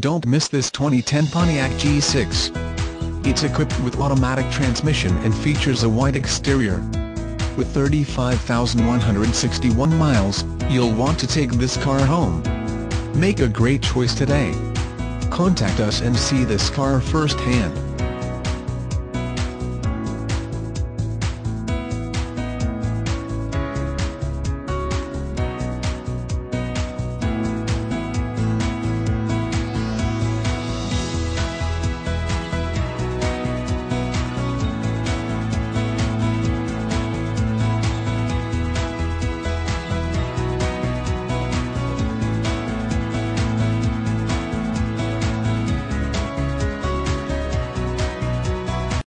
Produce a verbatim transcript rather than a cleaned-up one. Don't miss this twenty ten Pontiac G six. It's equipped with automatic transmission and features a wide exterior. With thirty-five thousand one hundred sixty-one miles, you'll want to take this car home. Make a great choice today. Contact us and see this car firsthand.